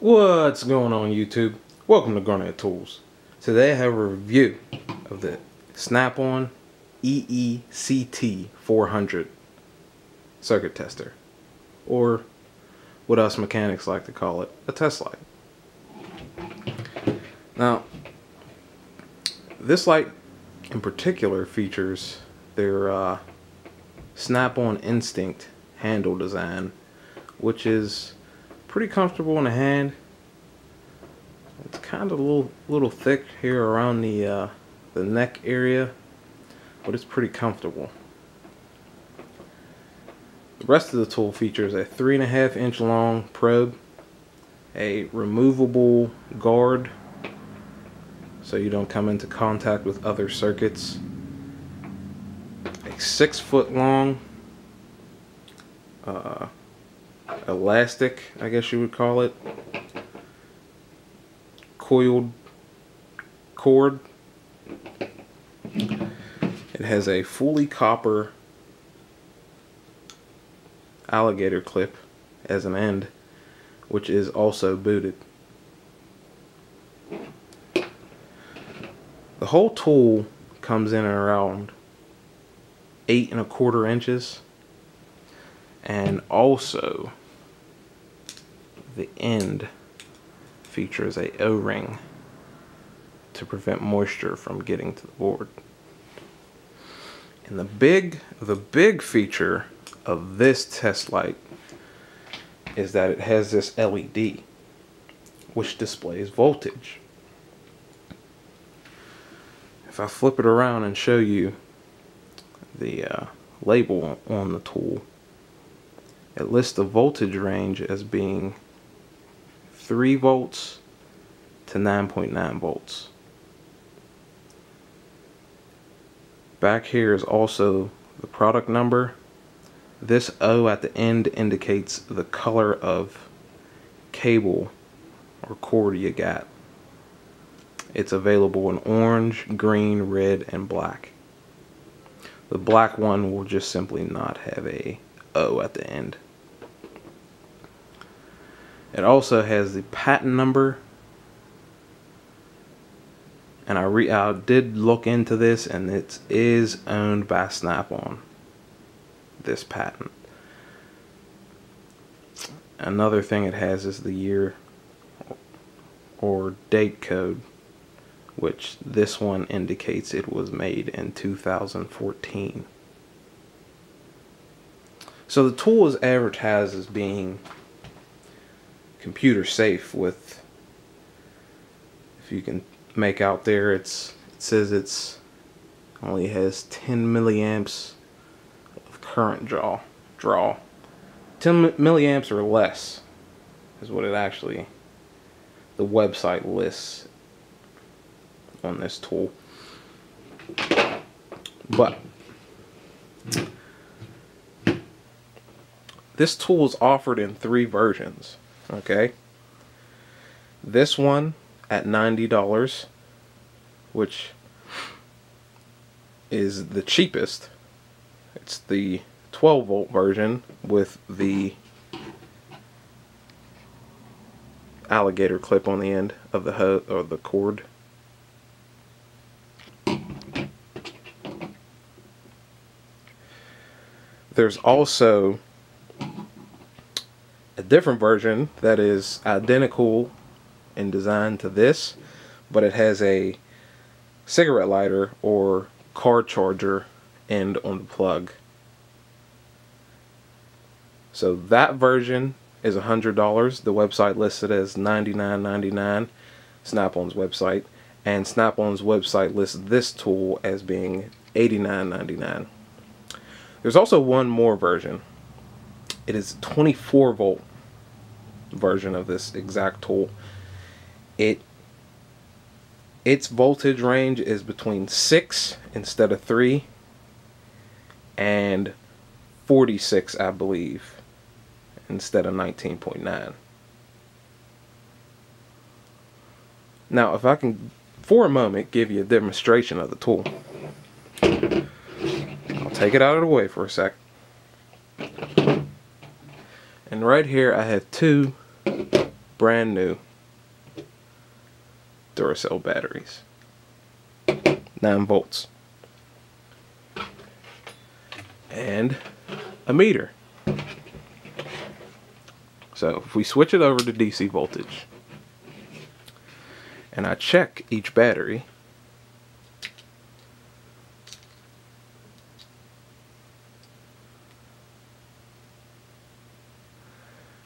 What's going on YouTube? Welcome to Garnett Tools. Today I have a review of the Snap-on EECT 400 circuit tester, or what us mechanics like to call it, a test light. Now this light in particular features their Snap-on Instinct handle design, which is pretty comfortable in the hand. It's kind of a little thick here around the neck area, but it's pretty comfortable. The rest of the tool features a 3.5-inch long probe, a removable guard so you don't come into contact with other circuits, a 6-foot long elastic, I guess you would call it, coiled cord. It has a fully copper alligator clip as an end, which is also booted. The whole tool comes in at around 8.25 inches, and also the end features a O-ring to prevent moisture from getting to the board. And the big feature of this test light is that it has this LED which displays voltage. If I flip it around and show you the label on the tool, it lists the voltage range as being 3 volts to 9.9 volts. Back here is also the product number. This O at the end indicates the color of cable or cord you got. It's available in orange, green, red, and black. The black one will just simply not have a O at the end. It also has the patent number, and I did look into this, and it is owned by Snap-on, this patent. Another thing it has is the year or date code, which this one indicates it was made in 2014. So the tool is advertised as being computer safe with, if you can make out there, it says it only has 10 milliamps of current draw. 10 milliamps or less is what it actually, the website lists on this tool. But this tool is offered in 3 versions. Okay, this one at $90, which is the cheapest. It's the 12 volt version with the alligator clip on the end of the cord. There's also a different version that is identical in design to this, but it has a cigarette lighter or car charger end on the plug. So that version is $100. The website lists it as $99.99, Snap-on's website, and Snap-on's website lists this tool as being $89.99. There's also one more version. It is a 24 volt version of this exact tool. Its voltage range is between 6 instead of 3 and 46, I believe, instead of 19.9. Now if I can for a moment give you a demonstration of the tool. I'll take it out of the way for a sec. And right here I have two brand new Duracell batteries, 9 volts, and a meter. So if we switch it over to DC voltage and I check each battery,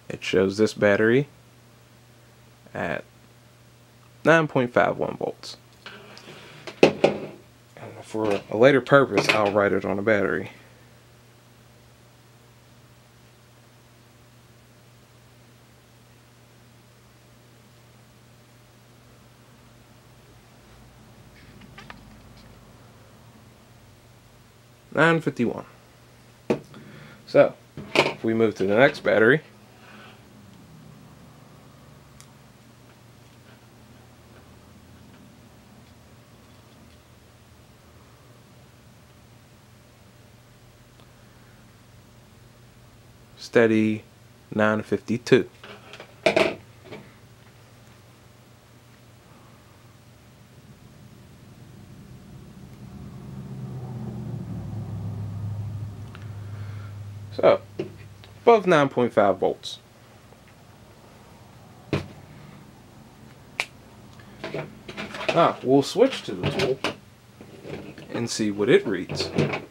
it shows this battery at 9.51 volts. And for a later purpose, I'll write it on a battery. $9.51. So, if we move to the next battery, steady 9.52. So, above 9.5 volts. Now, we'll switch to the tool and see what it reads. If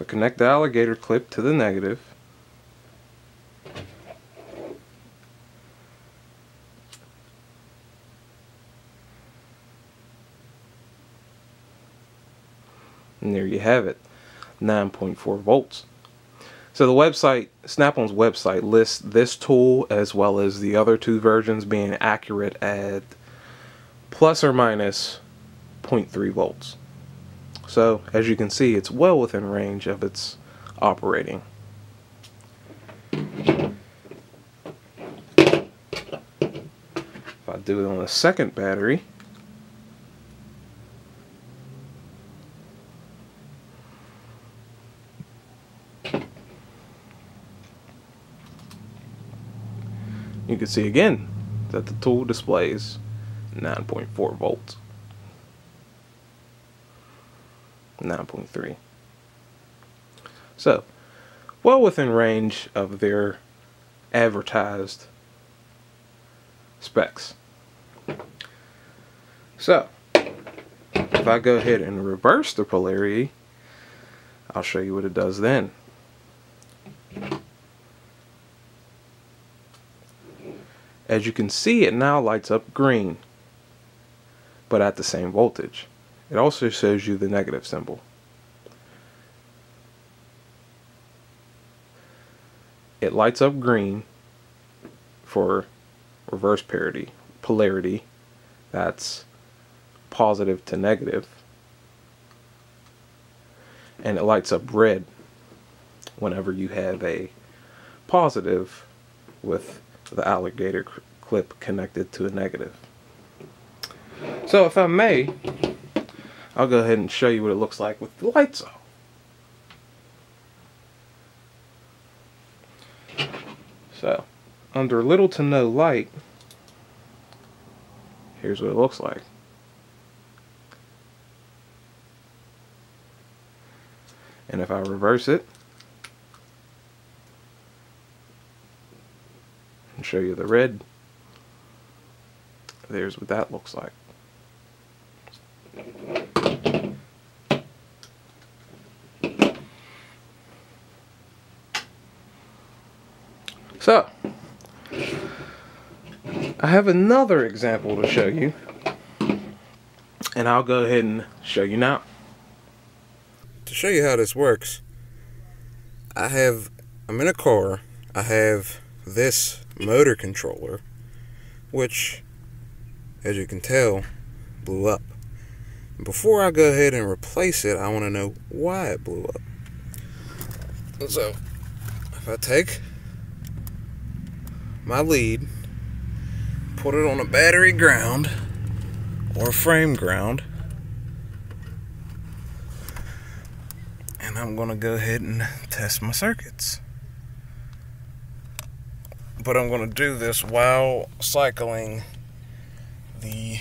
I connect the alligator clip to the negative, and there you have it. 9.4 volts. So the website, Snap-on's website, lists this tool as well as the other two versions being accurate at plus or minus 0.3 volts. So as you can see, it's well within range of its operating. If I do it on a second battery, you can see again that the tool displays 9.4 volts, 9.3. So, well within range of their advertised specs. So, if I go ahead and reverse the polarity, I'll show you what it does then. As you can see, it now lights up green, but at the same voltage. It also shows you the negative symbol. It lights up green for reverse polarity, that's positive to negative, and it lights up red whenever you have a positive with the alligator clip connected to a negative. So if I may, I'll go ahead and show you what it looks like with the lights off. So under little to no light, here's what it looks like. And if I reverse it, show you the red, there's what that looks like. So I have another example to show you, and I'll go ahead and show you now. To show you how this works, I'm in a car, I have this motor controller, which as you can tell blew up. And before I go ahead and replace it, I want to know why it blew up. So if I take my lead, put it on a battery ground or frame ground, and I'm gonna go ahead and test my circuits. but I'm going to do this while cycling the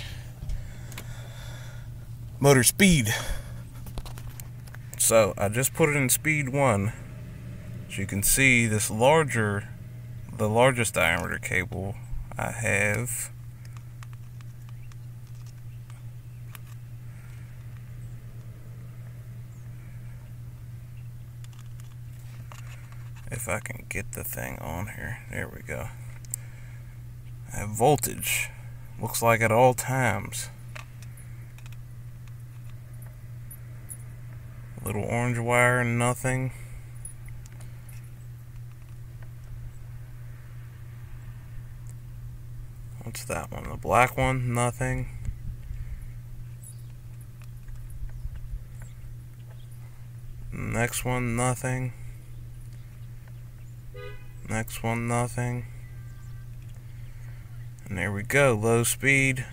motor speed. So I just put it in speed 1. As you can see, this the largest diameter cable I have . If I can get the thing on here, there we go. I have voltage, looks like at all times. Little orange wire, nothing. What's that one? The black one, nothing. Next one, nothing. Next one, nothing. And there we go, low speed,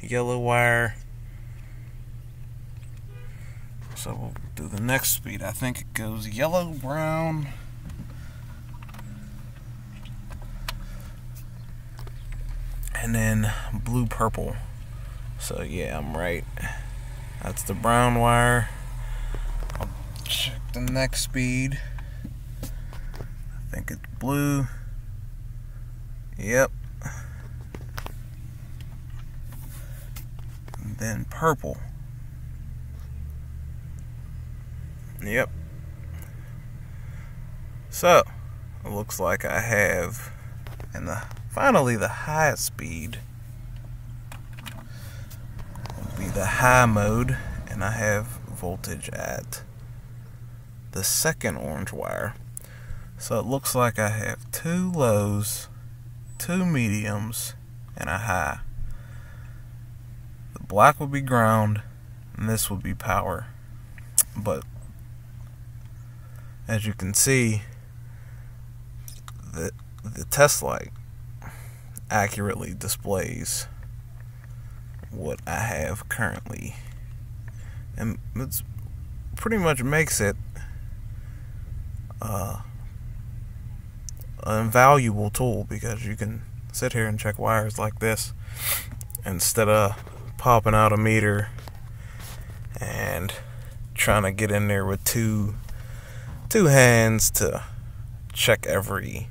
yellow wire. So we'll do the next speed. I think it goes yellow, brown. And then blue, purple. So yeah, I'm right. That's the brown wire. I'll check the next speed. I think it's blue. Yep. And then purple. Yep. So, it looks like I have, and finally the high speed will be the high mode, and I have voltage at the second orange wire. So it looks like I have 2 lows, 2 mediums, and a high. The black will be ground, and this will be power. But as you can see, the test light accurately displays what I have currently, and it's pretty much makes it an invaluable tool, because you can sit here and check wires like this instead of popping out a meter and trying to get in there with two hands to check every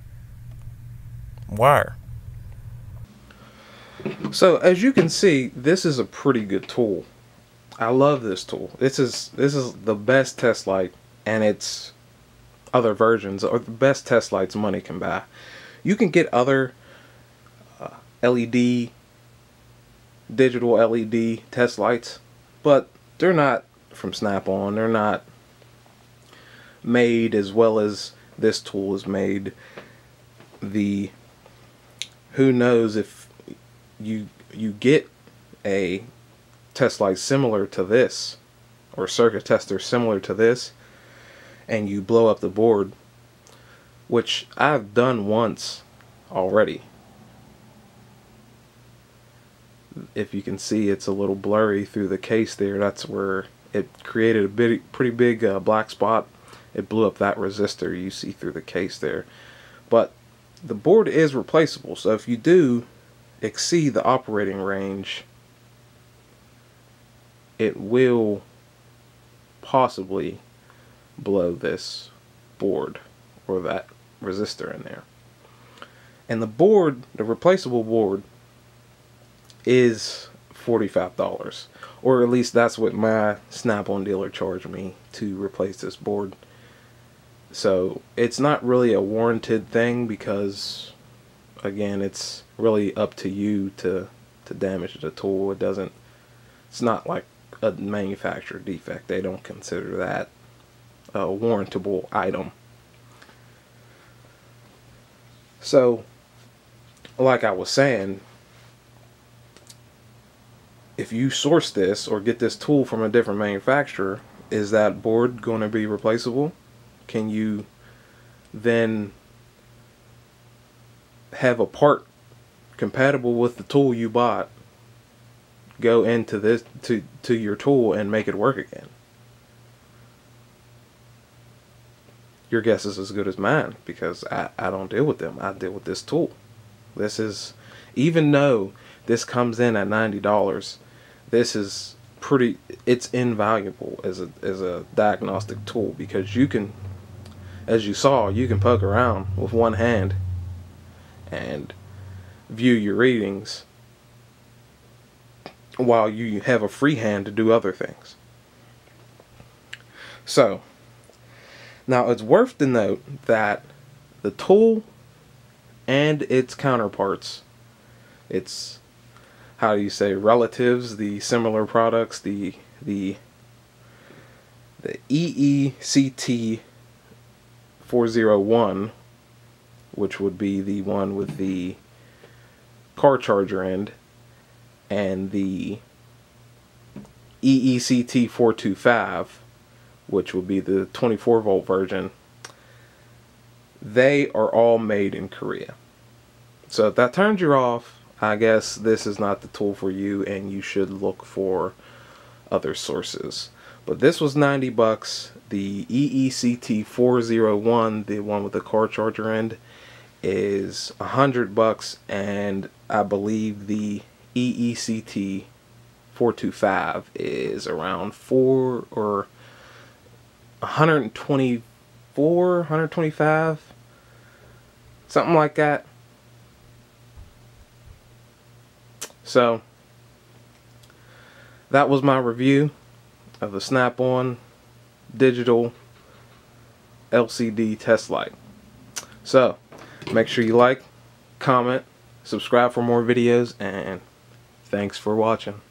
wire. So as you can see, this is a pretty good tool. I love this tool. This is the best test light, and its other versions are the best test lights money can buy. You can get other digital LED test lights, but they're not from Snap-on. They're not made as well as this tool is made. The who knows if you get a test light similar to this, or circuit tester similar to this, and you blow up the board, which I've done once already. If you can see, it's a little blurry through the case there. That's where it created a pretty big black spot. It blew up that resistor you see through the case there. But the board is replaceable, so if you do exceed the operating range, it will possibly blow this board or that resistor in there. And the board, the replaceable board, is $45, or at least that's what my Snap-on dealer charged me to replace this board. So it's not really a warranted thing, because again, it's really up to you to damage the tool. It's not like a manufacturer defect. They don't consider that a warrantable item. So like I was saying, if you source this or get this tool from a different manufacturer, is that board going to be replaceable? Can you then have a part compatible with the tool you bought go into this to your tool and make it work again? Your guess is as good as mine, because I don't deal with them. I deal with this tool. This is, even though this comes in at $90, this is pretty, it's invaluable as a diagnostic tool, because you can, as you saw, you can poke around with one hand and view your readings while you have a free hand to do other things. So now it's worth to note that the tool and its counterparts, its, how do you say, relatives, the similar products, the EECT 401, which would be the one with the car charger end, and the EECT 425, which would be the 24-volt version, they are all made in Korea. So if that turns you off, I guess this is not the tool for you and you should look for other sources. But this was 90 bucks. The EECT 401, the one with the car charger end, is 100 bucks, and I believe the EECT 425 is around 124, 125, something like that. So that was my review of the Snap-on digital LCD test light. So make sure you like, comment, subscribe for more videos, and thanks for watching.